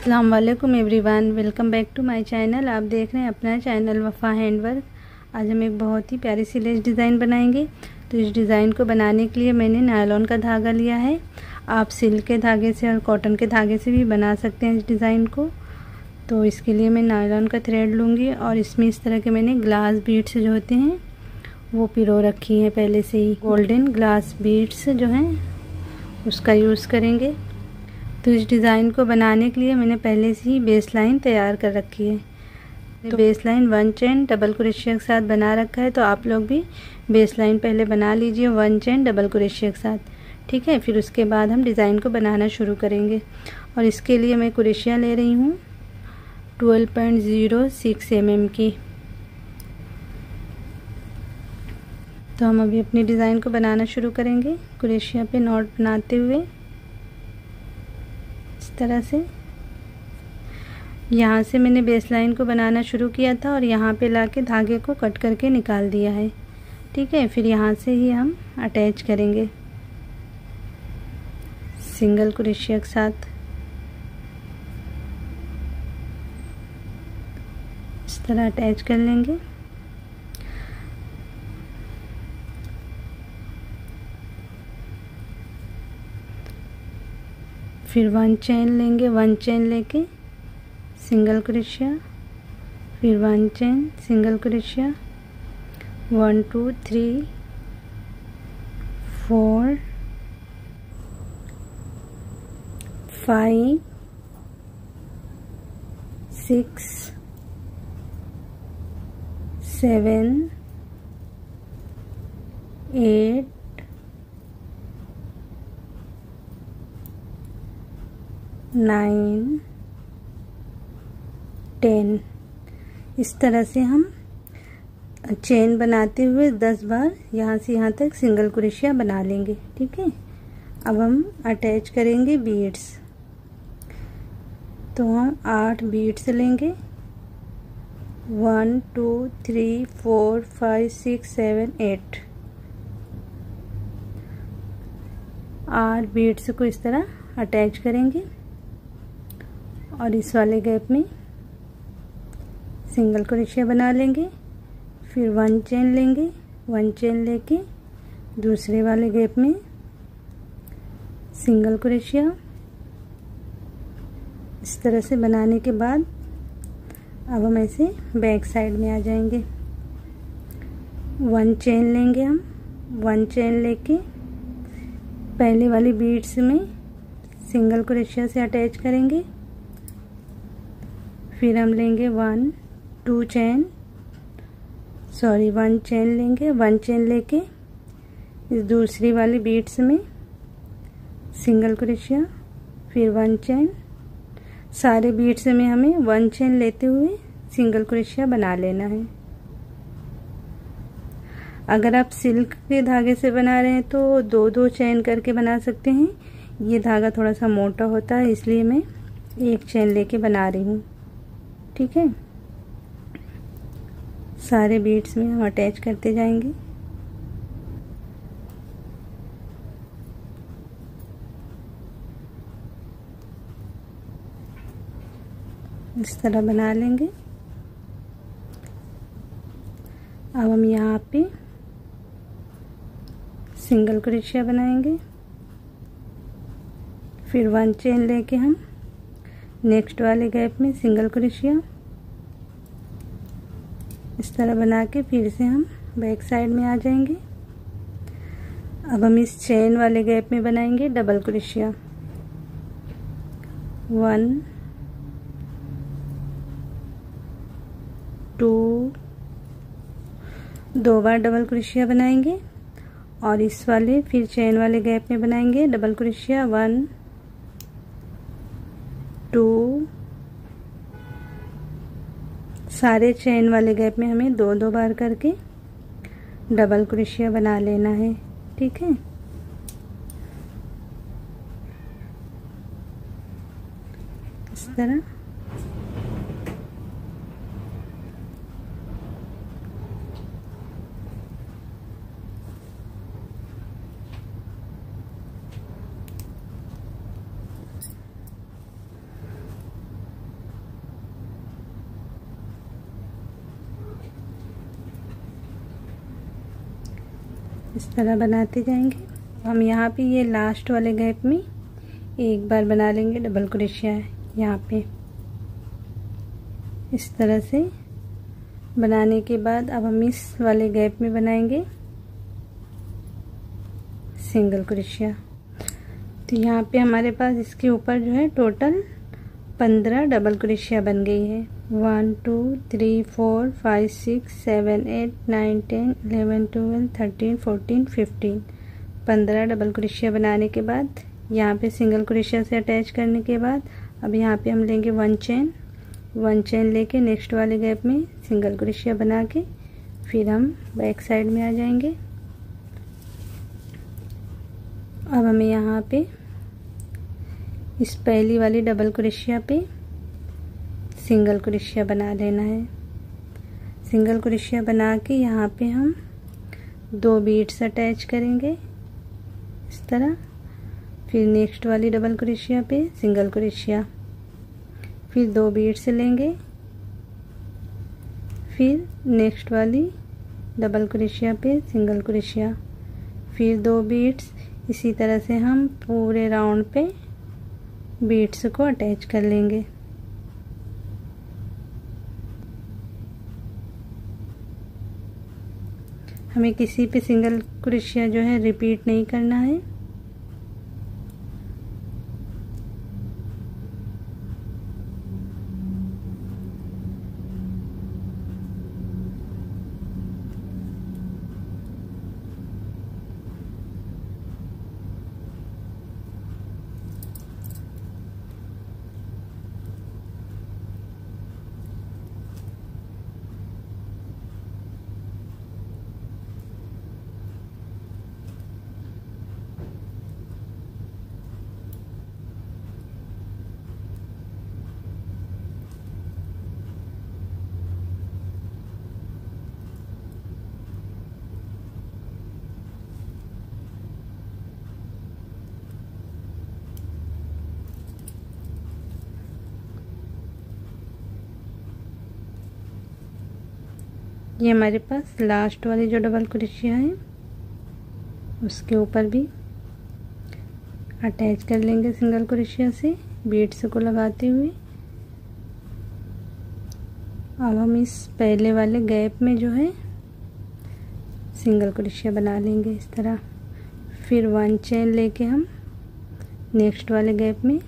अस्सलाम वालेकुम everyone, welcome back to my channel. आप देख रहे हैं अपना चैनल वफ़ा हैंड वर्क। आज हम एक बहुत ही प्यारी सी लेस डिज़ाइन बनाएंगे। तो इस डिज़ाइन को बनाने के लिए मैंने नायलॉन का धागा लिया है। आप सिल्क के धागे से और कॉटन के धागे से भी बना सकते हैं इस डिज़ाइन को। तो इसके लिए मैं नायलॉन का थ्रेड लूँगी और इसमें इस तरह के मैंने ग्लास बीड्स जो होते हैं वो पिरो रखी हैं पहले से ही। गोल्डन ग्लास बीड्स जो हैं उसका यूज़ करेंगे। तो इस डिज़ाइन को बनाने के लिए मैंने पहले से ही बेस लाइन तैयार कर रखी है। तो बेस लाइन 1 चैन डबल क्रोशिया के साथ बना रखा है। तो आप लोग भी बेस लाइन पहले बना लीजिए 1 चैन डबल क्रोशिया के साथ, ठीक है। फिर उसके बाद हम डिज़ाइन को बनाना शुरू करेंगे। और इसके लिए मैं क्रोशिया ले रही हूँ 12.06 mm की। तो हम अभी अपनी डिज़ाइन को बनाना शुरू करेंगे क्रोशिया पे नॉट बनाते हुए। तरह से यहाँ से मैंने बेस लाइन को बनाना शुरू किया था और यहाँ पे लाके धागे को कट करके निकाल दिया है, ठीक है। फिर यहाँ से ही हम अटैच करेंगे सिंगल क्रोशिया के साथ। इस तरह अटैच कर लेंगे। फिर 1 चैन लेंगे, 1 चैन लेके सिंगल क्रोशिया, फिर 1 चैन सिंगल क्रोशिया, 1 2 3 4 5 6 7 8 9 10। इस तरह से हम चेन बनाते हुए 10 बार यहाँ से यहाँ तक सिंगल क्रोशिया बना लेंगे, ठीक है। अब हम अटैच करेंगे बीड्स। तो हम 8 बीड्स लेंगे, 1 2 3 4 5 6 7 8। 8 बीड्स को इस तरह अटैच करेंगे और इस वाले गैप में सिंगल क्रोशिया बना लेंगे। फिर 1 चैन लेंगे, 1 चैन लेके दूसरे वाले गैप में सिंगल क्रोशिया। इस तरह से बनाने के बाद अब हम ऐसे बैक साइड में आ जाएंगे। 1 चैन लेंगे हम, 1 चैन लेके पहले वाली बीड्स में सिंगल क्रोशिया से अटैच करेंगे। फिर हम लेंगे 1 चैन लेंगे, 1 चैन लेके इस दूसरी वाली बीड्स में सिंगल क्रोशिया, फिर 1 चैन। सारे बीड्स में हमें 1 चैन लेते हुए सिंगल क्रोशिया बना लेना है। अगर आप सिल्क के धागे से बना रहे हैं तो 2 2 चैन करके बना सकते हैं। ये धागा थोड़ा सा मोटा होता है इसलिए मैं 1 चैन लेके बना रही हूँ, ठीक है। सारे बीड्स में हम अटैच करते जाएंगे। इस तरह बना लेंगे। अब हम यहाँ पे सिंगल क्रोशिया बनाएंगे। फिर 1 चैन लेके हम नेक्स्ट वाले गैप में सिंगल क्रोशिया। इस तरह बना के फिर से हम बैक साइड में आ जाएंगे। अब हम इस चेन वाले गैप में बनाएंगे डबल क्रोशिया। 1 2 2 बार डबल क्रोशिया बनाएंगे और इस वाले फिर चेन वाले गैप में बनाएंगे डबल क्रोशिया। 1 2। सारे चेन वाले गैप में हमें 2 2 बार करके डबल क्रोशिया बना लेना है, ठीक है। इस तरह इस तरह बनाते जाएंगे। हम यहाँ पे ये लास्ट वाले गैप में एक बार बना लेंगे डबल क्रोशिया। यहाँ पे इस तरह से बनाने के बाद अब हम इस वाले गैप में बनाएंगे सिंगल क्रोशिया। तो यहाँ पे हमारे पास इसके ऊपर जो है टोटल 15 डबल क्रोशिया बन गई है। 1 2 3 4 5 6 7 8 9 10 11 12 13 14 15 15 डबल क्रोशिया बनाने के बाद यहाँ पे सिंगल क्रोशिया से अटैच करने के बाद अब यहाँ पे हम लेंगे वन चेन लेके नेक्स्ट वाले गैप में सिंगल क्रोशिया बना के फिर हम बैक साइड में आ जाएंगे। अब हमें यहाँ पे इस पहली वाली डबल क्रोशिया पे सिंगल क्रोशिया बना लेना है। सिंगल क्रोशिया बना के यहाँ पे हम 2 बीट्स अटैच करेंगे इस तरह, फिर नेक्स्ट वाली डबल क्रोशिया पे सिंगल क्रोशिया, फिर 2 बीट्स लेंगे, फिर नेक्स्ट वाली डबल क्रोशिया पे सिंगल क्रोशिया, फिर 2 बीट्स। इसी तरह से हम पूरे राउंड पे बीट्स को अटैच कर लेंगे। हमें किसी पे सिंगल क्रोशिया जो है रिपीट नहीं करना है। ये हमारे पास लास्ट वाली जो डबल क्रोशिया है उसके ऊपर भी अटैच कर लेंगे सिंगल क्रोशिया से बीट्स को लगाते हुए। अब हम इस पहले वाले गैप में जो है सिंगल क्रोशिया बना लेंगे इस तरह, फिर 1 चेन लेके हम नेक्स्ट वाले गैप में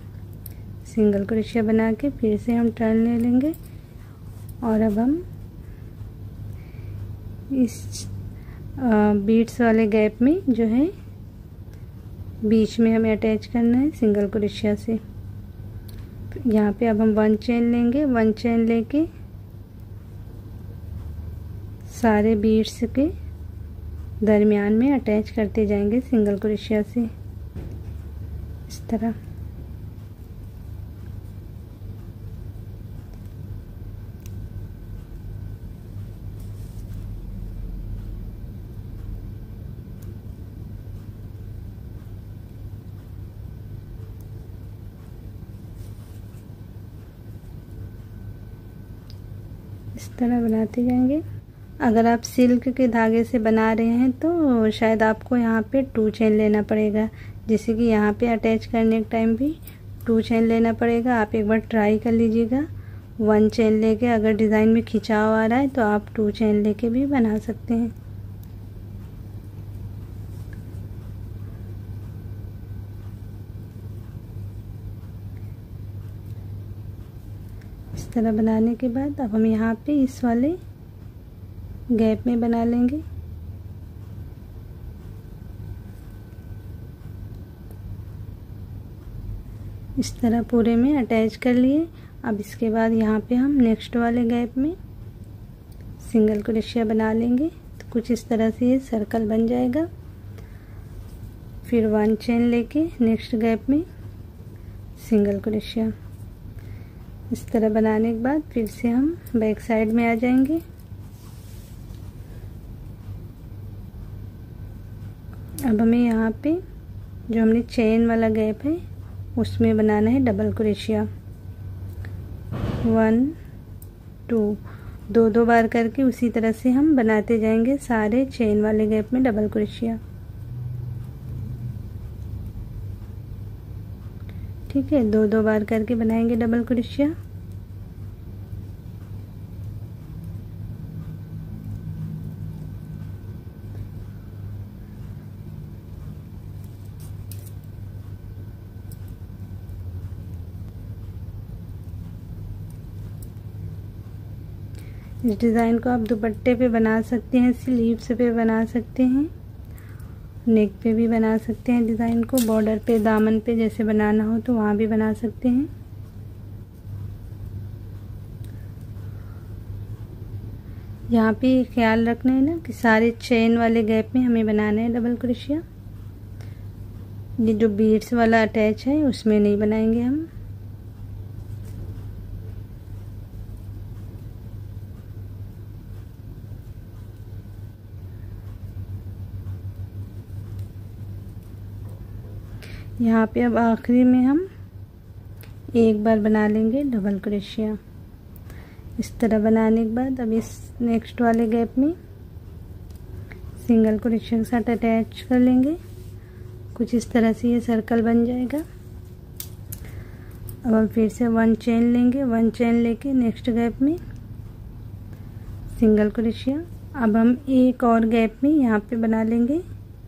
सिंगल क्रोशिया बना के फिर से हम टर्न ले लेंगे। और अब हम इस बीट्स वाले गैप में जो है बीच में हमें अटैच करना है सिंगल क्रोशिया से। यहाँ पे अब हम 1 चेन लेंगे, 1 चेन लेके सारे बीट्स के दरमियान में अटैच करते जाएंगे सिंगल क्रोशिया से इस तरह। इस तरह बनाते जाएंगे। अगर आप सिल्क के धागे से बना रहे हैं तो शायद आपको यहाँ पे 2 चेन लेना पड़ेगा, जैसे कि यहाँ पे अटैच करने के टाइम भी 2 चेन लेना पड़ेगा। आप एक बार ट्राई कर लीजिएगा। 1 चेन लेके अगर डिज़ाइन में खिंचाव आ रहा है तो आप 2 चेन लेके भी बना सकते हैं। इस तरह बनाने के बाद अब हम यहाँ पे इस वाले गैप में बना लेंगे। इस तरह पूरे में अटैच कर लिए। अब इसके बाद यहाँ पे हम नेक्स्ट वाले गैप में सिंगल क्रोशिया बना लेंगे। तो कुछ इस तरह से ये सर्कल बन जाएगा, फिर 1 चेन लेके नेक्स्ट गैप में सिंगल क्रोशिया। इस तरह बनाने के बाद फिर से हम बैक साइड में आ जाएंगे। अब हमें यहाँ पे जो हमने चेन वाला गैप है उसमें बनाना है डबल क्रोशिया। 1 2 दो दो बार करके उसी तरह से हम बनाते जाएंगे सारे चेन वाले गैप में डबल क्रोशिया। ठीक है, दो दो बार करके बनाएंगे डबल क्रोशिया। इस डिज़ाइन को आप दुपट्टे पे बना सकते हैं, स्लीव्स पे बना सकते हैं, नेक पे भी बना सकते हैं। डिज़ाइन को बॉर्डर पे, दामन पे जैसे बनाना हो तो वहाँ भी बना सकते हैं। यहाँ पे ख्याल रखना है ना कि सारे चेन वाले गैप में हमें बनाना है डबल क्रोशिया। ये जो बीड्स वाला अटैच है उसमें नहीं बनाएंगे हम। यहाँ पे अब आखिरी में हम एक बार बना लेंगे डबल क्रोशिया। इस तरह बनाने के बाद अब इस नेक्स्ट वाले गैप में सिंगल क्रोशिया के साथ अटैच कर लेंगे। कुछ इस तरह से ये सर्कल बन जाएगा। अब हम फिर से वन चेन लेंगे, वन चेन लेके नेक्स्ट गैप में सिंगल क्रोशिया। अब हम एक और गैप में यहाँ पे बना लेंगे,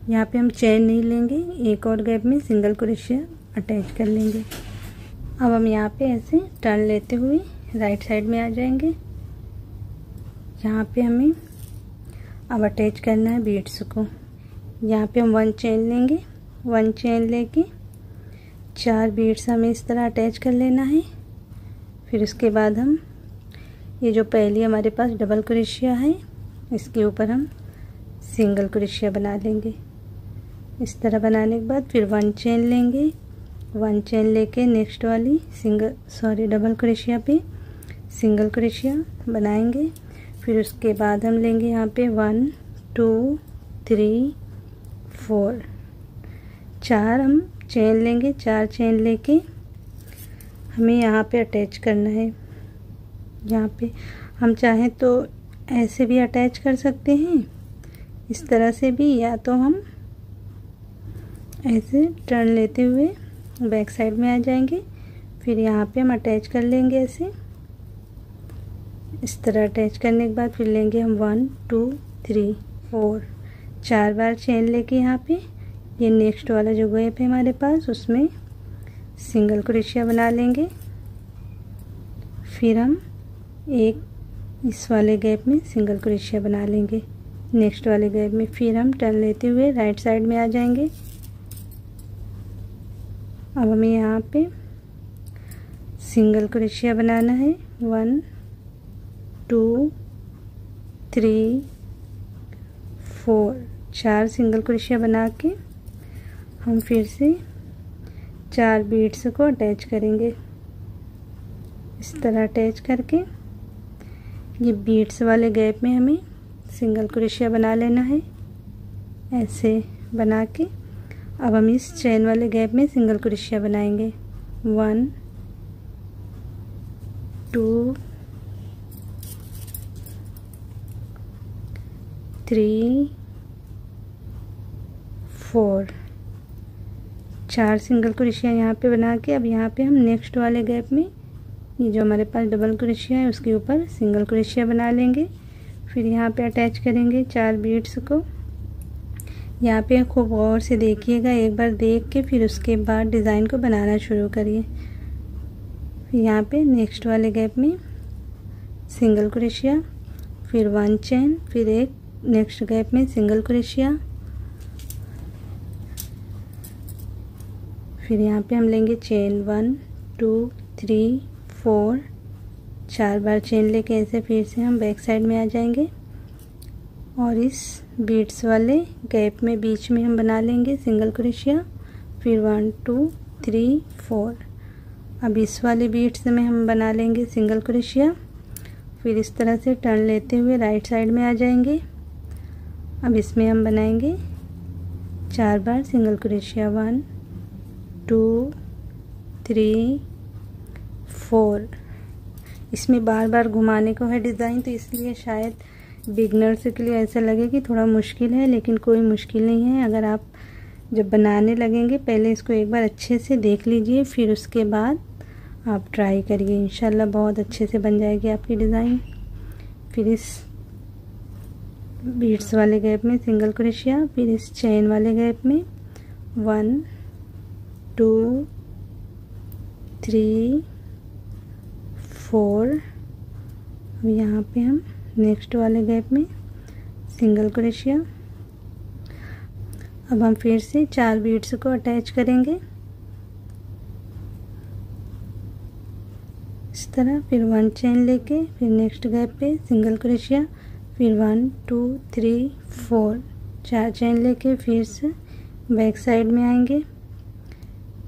यहाँ पे हम चेन नहीं लेंगे, एक और गैप में सिंगल क्रोशिया अटैच कर लेंगे। अब हम यहाँ पे ऐसे टर्न लेते हुए राइट साइड में आ जाएंगे। यहाँ पे हमें अब अटैच करना है बीड्स को। यहाँ पे हम वन चेन लेंगे, वन चेन लेके चार बीड्स हमें इस तरह अटैच कर लेना है। फिर उसके बाद हम ये जो पहली हमारे पास डबल क्रोशिया है इसके ऊपर हम सिंगल क्रोशिया बना लेंगे। इस तरह बनाने के बाद फिर वन चेन लेंगे, वन चेन लेके नेक्स्ट वाली डबल क्रोशिया पे सिंगल क्रोशिया बनाएंगे। फिर उसके बाद हम लेंगे यहाँ पे 1 2 3 4 चार हम चेन लेंगे। चार चेन लेके हमें यहाँ पे अटैच करना है। यहाँ पे हम चाहें तो ऐसे भी अटैच कर सकते हैं, इस तरह से भी, या तो हम ऐसे टर्न लेते हुए बैक साइड में आ जाएंगे। फिर यहाँ पे हम अटैच कर लेंगे ऐसे। इस तरह अटैच करने के बाद फिर लेंगे हम 1 2 3 4 चार बार चेन लेके यहाँ पे ये नेक्स्ट वाला जो गैप है हमारे पास उसमें सिंगल क्रोशिया बना लेंगे। फिर हम एक इस वाले गैप में सिंगल क्रोशिया बना लेंगे नेक्स्ट वाले गैप में। फिर हम टर्न लेते हुए राइट साइड में आ जाएंगे। अब हमें यहाँ पे सिंगल क्रोशिया बनाना है 1 2 3 4 चार सिंगल क्रोशिया बना के हम फिर से चार बीड्स को अटैच करेंगे। इस तरह अटैच करके ये बीड्स वाले गैप में हमें सिंगल क्रोशिया बना लेना है, ऐसे बना के। अब हम इस चेन वाले गैप में सिंगल क्रोशिया बनाएंगे 1 2 3 4 चार सिंगल क्रोशिया यहाँ पे बना के। अब यहाँ पे हम नेक्स्ट वाले गैप में ये जो हमारे पास डबल क्रोशिया है उसके ऊपर सिंगल क्रोशिया बना लेंगे। फिर यहाँ पे अटैच करेंगे चार बीड्स को। यहाँ पे खूब गौर से देखिएगा, एक बार देख के फिर उसके बाद डिज़ाइन को बनाना शुरू करिए। फिर यहाँ पे नेक्स्ट वाले गैप में सिंगल क्रोशिया, फिर वन चेन, फिर एक नेक्स्ट गैप में सिंगल क्रोशिया। फिर यहाँ पे हम लेंगे चेन 1 2 3 4 चार बार चेन लेके ऐसे फिर से हम बैक साइड में आ जाएंगे। और इस बीड्स वाले गैप में बीच में हम बना लेंगे सिंगल क्रोशिया। फिर 1 2 3 4 अब इस वाले बीड्स में हम बना लेंगे सिंगल क्रोशिया। फिर इस तरह से टर्न लेते हुए राइट साइड में आ जाएंगे। अब इसमें हम बनाएंगे चार बार सिंगल क्रोशिया 1 2 3 4 इसमें बार बार घुमाने को है डिज़ाइन, तो इसलिए शायद बिगनर्स के लिए ऐसा लगे कि थोड़ा मुश्किल है, लेकिन कोई मुश्किल नहीं है। अगर आप जब बनाने लगेंगे पहले इसको एक बार अच्छे से देख लीजिए, फिर उसके बाद आप ट्राई करिए, इंशाल्लाह बहुत अच्छे से बन जाएगी आपकी डिज़ाइन। फिर इस बीड्स वाले गैप में सिंगल क्रोशिया, फिर इस चैन वाले गैप में 1 2 3 4, अब यहाँ पे हम नेक्स्ट वाले गैप में सिंगल क्रोशिया। अब हम फिर से 4 बीड्स को अटैच करेंगे इस तरह, फिर 1 चेन लेके फिर नेक्स्ट गैप पे सिंगल क्रोशिया, फिर 1 2 3 4 4 चेन लेके फिर से बैक साइड में आएंगे,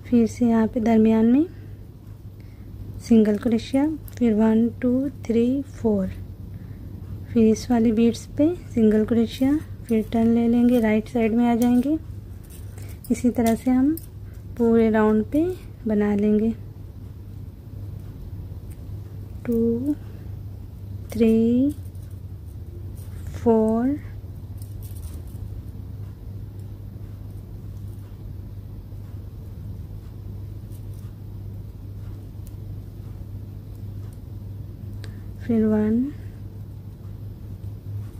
फिर से यहाँ पे दरमियान में सिंगल क्रोशिया, फिर 1 2 3 4, फिर इस वाली बीड्स पे सिंगल क्रोशिया, फिर टर्न ले लेंगे, राइट साइड में आ जाएंगे। इसी तरह से हम पूरे राउंड पे बना लेंगे 2 3 4, फिर 1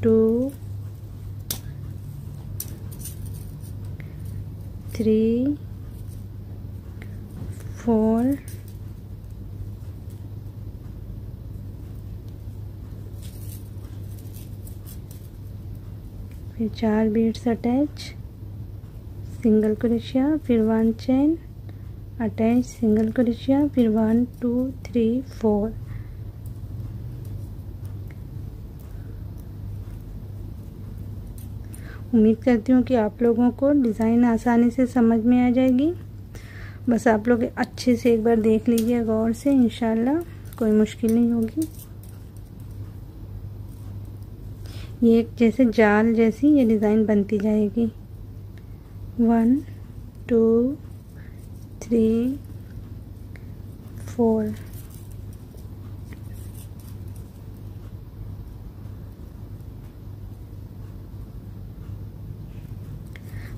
2 3 4, फिर 4 बीड्स अटैच सिंगल क्रोशिया, फिर 1 चेन अटैच सिंगल क्रोशिया, फिर 1 2 3 4, उम्मीद करती हूँ कि आप लोगों को डिज़ाइन आसानी से समझ में आ जाएगी। बस आप लोग अच्छे से एक बार देख लीजिए गौर से, इंशाल्लाह कोई मुश्किल नहीं होगी। ये एक जैसे जाल जैसी ये डिज़ाइन बनती जाएगी। 1 2 3 4,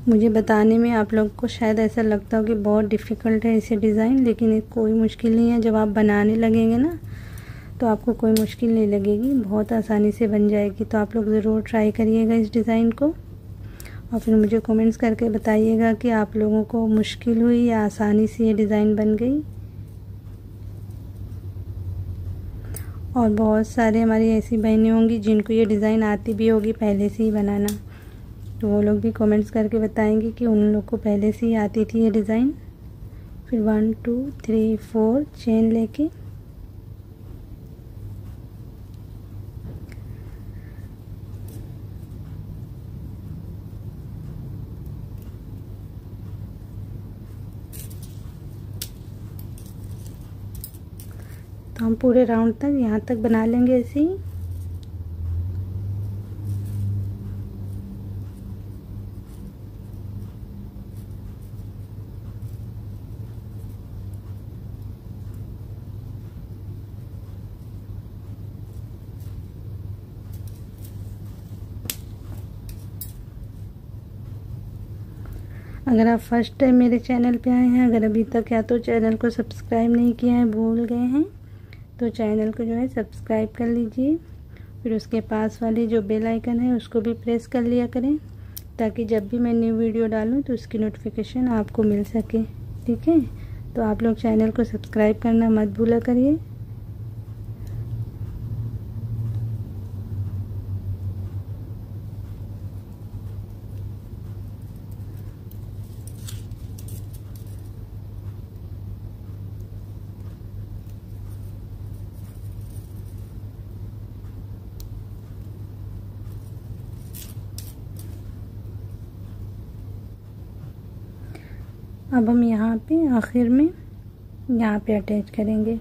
मुझे बताने में आप लोग को शायद ऐसा लगता हो कि बहुत डिफ़िकल्ट है इसे डिज़ाइन, लेकिन कोई मुश्किल नहीं है। जब आप बनाने लगेंगे ना तो आपको कोई मुश्किल नहीं लगेगी, बहुत आसानी से बन जाएगी। तो आप लोग ज़रूर ट्राई करिएगा इस डिज़ाइन को, और फिर मुझे कमेंट्स करके बताइएगा कि आप लोगों को मुश्किल हुई या आसानी से ये डिज़ाइन बन गई। और बहुत सारे हमारी ऐसी बहनें होंगी जिनको ये डिज़ाइन आती भी होगी पहले से ही बनाना, तो वो लोग भी कमेंट्स करके बताएंगे कि उन लोग को पहले से ही आती थी ये डिज़ाइन। फिर 1 2 3 4 चेन लेके तो हम पूरे राउंड तक यहाँ तक बना लेंगे ऐसे ही। अगर आप फर्स्ट टाइम मेरे चैनल पे आए हैं, अगर अभी तक या तो चैनल को सब्सक्राइब नहीं किया है, भूल गए हैं, तो चैनल को जो है सब्सक्राइब कर लीजिए। फिर उसके पास वाली जो बेल आइकन है उसको भी प्रेस कर लिया करें, ताकि जब भी मैं न्यू वीडियो डालूं तो उसकी नोटिफिकेशन आपको मिल सके, ठीक है। तो आप लोग चैनल को सब्सक्राइब करना मत भूला करिए। अब हम यहाँ पे आखिर में यहाँ पे अटैच करेंगे,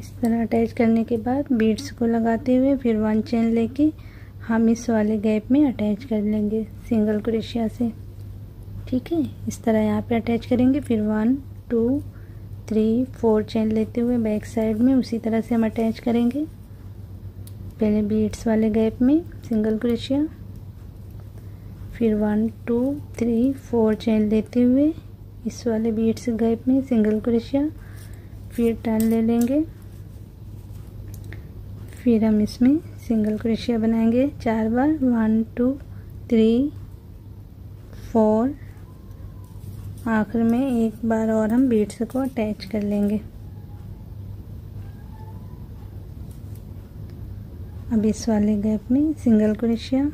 इस तरह अटैच करने के बाद बीड्स को लगाते हुए फिर 1 चेन लेके हम इस वाले गैप में अटैच कर लेंगे सिंगल क्रोशिया से, ठीक है। इस तरह यहाँ पे अटैच करेंगे, फिर 1 2 3-4 चेन लेते हुए बैक साइड में उसी तरह से हम अटैच करेंगे। पहले बीड्स वाले गैप में सिंगल क्रोशिया, फिर 1 2 3 4 चेन लेते हुए इस वाले बीड्स गैप में सिंगल क्रोशिया, फिर टर्न ले लेंगे, फिर हम इसमें सिंगल क्रोशिया बनाएंगे 4 बार। 1 2 3 4 आखिर में एक बार और हम बीड्स को अटैच कर लेंगे। अब इस वाले गैप में सिंगल क्रोशिया,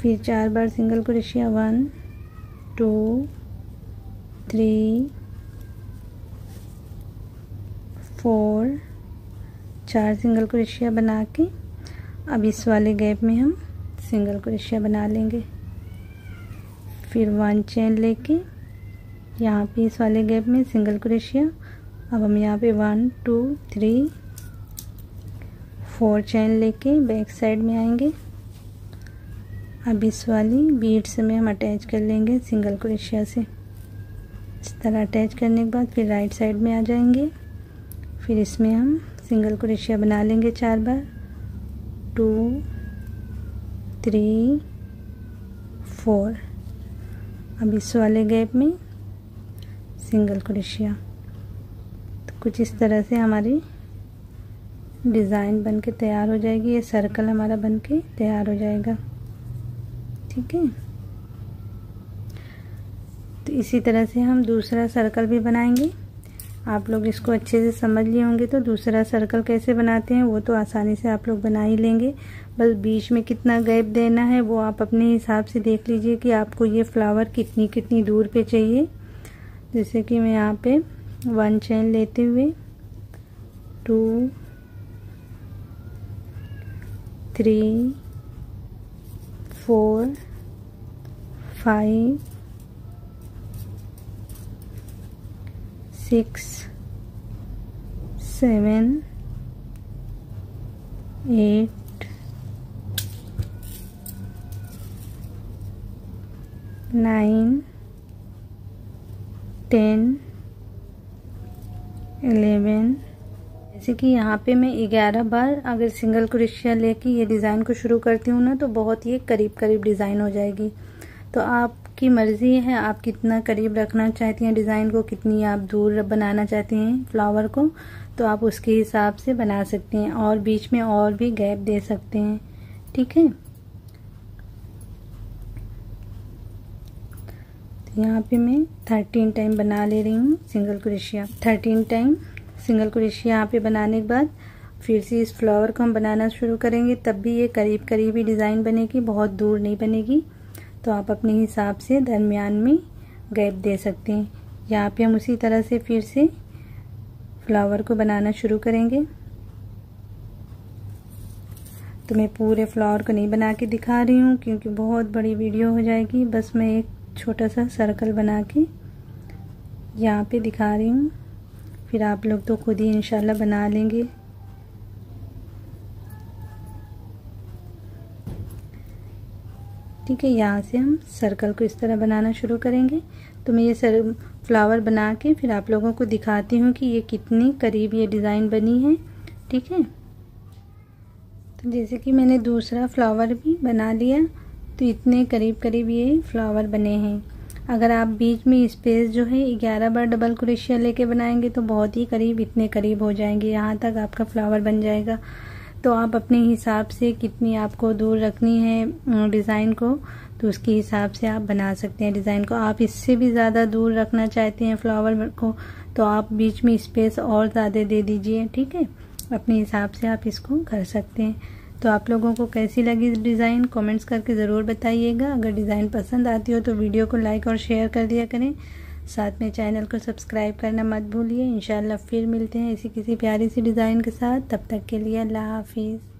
फिर 4 बार सिंगल क्रोशिया 1 2 3 4 4 सिंगल क्रोशिया बना के अब इस वाले गैप में हम सिंगल क्रोशिया बना लेंगे। फिर 1 चेन लेके यहाँ पे इस वाले गैप में सिंगल क्रोशिया, अब हम यहाँ पे 1 2 3 4 चेन लेके बैक साइड में आएंगे। अब इस वाली बीड्स में हम अटैच कर लेंगे सिंगल क्रोशिया से। इस तरह अटैच करने के बाद फिर राइट साइड में आ जाएंगे, फिर इसमें हम सिंगल क्रोशिया बना लेंगे 4 बार। 2 3 4 अब इस वाले गैप में सिंगल क्रोशिया। तो कुछ इस तरह से हमारी डिज़ाइन बनके तैयार हो जाएगी, ये सर्कल हमारा बनके तैयार हो जाएगा। ठीक है, तो इसी तरह से हम दूसरा सर्कल भी बनाएंगे। आप लोग इसको अच्छे से समझ लिए होंगे, तो दूसरा सर्कल कैसे बनाते हैं वो तो आसानी से आप लोग बना ही लेंगे। बस बीच में कितना गैप देना है वो आप अपने हिसाब से देख लीजिए कि आपको ये फ्लावर कितनी कितनी दूर पे चाहिए। जैसे कि मैं यहाँ पे 1 चेन लेते हुए 2 3 4 5 6 7 8 9 10 11। जैसे कि यहाँ पे मैं 11 बार अगर सिंगल क्रोशिया लेके ये डिज़ाइन को शुरू करती हूँ ना, तो बहुत ये करीब करीब डिज़ाइन हो जाएगी। तो आपकी मर्ज़ी है, आप कितना करीब रखना चाहती हैं डिज़ाइन को, कितनी आप दूर बनाना चाहती हैं फ्लावर को, तो आप उसके हिसाब से बना सकते हैं और बीच में और भी गैप दे सकते हैं। ठीक है, तो यहाँ पे मैं 13 टाइम बना ले रही हूँ single crochet. 13 time single crochet यहाँ पे बनाने के बाद फिर से इस फ्लावर को हम बनाना शुरू करेंगे, तब भी ये करीब करीब ही डिज़ाइन बनेगी, बहुत दूर नहीं बनेगी। तो आप अपने हिसाब से दरमियान में गैप दे सकते हैं। यहाँ पे हम उसी तरह से फिर से फ्लावर को बनाना शुरू करेंगे। तो मैं पूरे फ्लावर को नहीं बना के दिखा रही हूँ क्योंकि बहुत बड़ी वीडियो हो जाएगी, बस मैं एक छोटा सा सर्कल बना के यहाँ पे दिखा रही हूँ। फिर आप लोग तो खुद ही इंशाल्लाह बना लेंगे। ठीक है, यहाँ से हम सर्कल को इस तरह बनाना शुरू करेंगे। तो मैं ये फ्लावर बना के फिर आप लोगों को दिखाती हूँ कि ये कितनी करीब ये डिज़ाइन बनी है। ठीक है, तो जैसे कि मैंने दूसरा फ्लावर भी बना लिया, तो इतने करीब करीब ये फ्लावर बने हैं। अगर आप बीच में स्पेस जो है 11 बार डबल क्रोशिया लेके बनाएंगे तो बहुत ही करीब, इतने करीब हो जाएंगे, यहाँ तक आपका फ्लावर बन जाएगा। तो आप अपने हिसाब से कितनी आपको दूर रखनी है डिज़ाइन को, तो उसके हिसाब से आप बना सकते हैं डिज़ाइन को। आप इससे भी ज़्यादा दूर रखना चाहते हैं फ्लावर को, तो आप बीच में स्पेस और ज़्यादा दे दीजिए। ठीक है, अपने हिसाब से आप इसको कर सकते हैं। तो आप लोगों को कैसी लगी डिज़ाइन कमेंट्स करके ज़रूर बताइएगा। अगर डिज़ाइन पसंद आती हो तो वीडियो को लाइक और शेयर कर दिया करें, साथ में चैनल को सब्सक्राइब करना मत भूलिए। इंशाल्लाह फिर मिलते हैं ऐसी किसी प्यारी सी डिज़ाइन के साथ, तब तक के लिए अल्लाह हाफिज़।